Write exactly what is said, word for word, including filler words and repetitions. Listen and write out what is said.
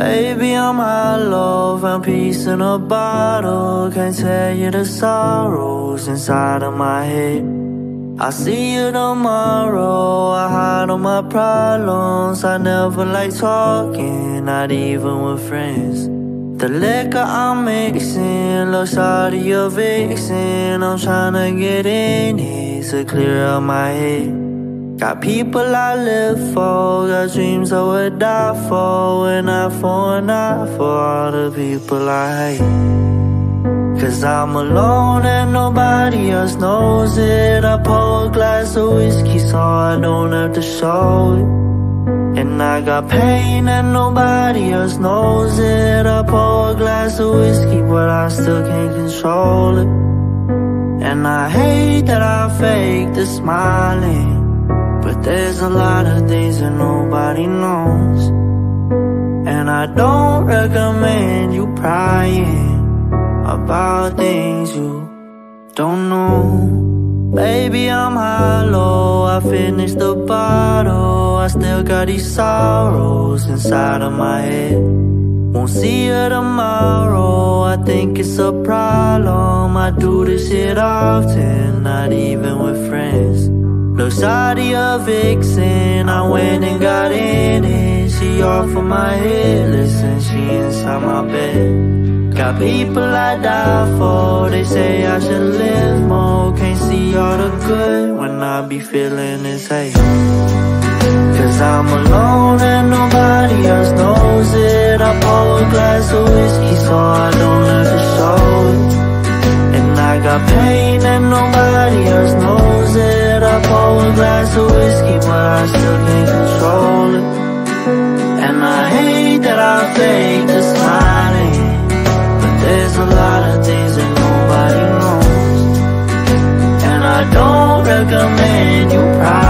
Baby, I'm out of love, found peace in a bottle. Can't tell you the sorrows inside of my head. I'll see you tomorrow, I hide all my problems. I never like talking, not even with friends. The liquor I'm mixing looks out of your vixen. I'm tryna get in it to clear up my head. Got people I live for, got dreams I would die for. And not for an eye for all the people I hate. Cause I'm alone and nobody else knows it. I pour a glass of whiskey so I don't have to show it. And I got pain and nobody else knows it. I pour a glass of whiskey but I still can't control it. And I hate that I fake the smiling, but there's a lot of things that nobody knows. And I don't recommend you prying about things you don't know. Baby, I'm hollow, I finished the bottle. I still got these sorrows inside of my head. Won't see you tomorrow, I think it's a problem. I do this shit often, not even with friends. Looks out of your vixen, I went and got in it. She off of my head, listen, she inside my bed. Got people I die for, they say I should live more. Can't see all the good when I be feeling this hate. Cause I'm alone and nobody else knows it. I pour a glass of whiskey so I don't have to show it. And I got pain and nobody else knows it. I pour a glass of whiskey but I still can't control it. And I hate that I fake the smiling. There's a lot of things that nobody knows. And I don't recommend you pride.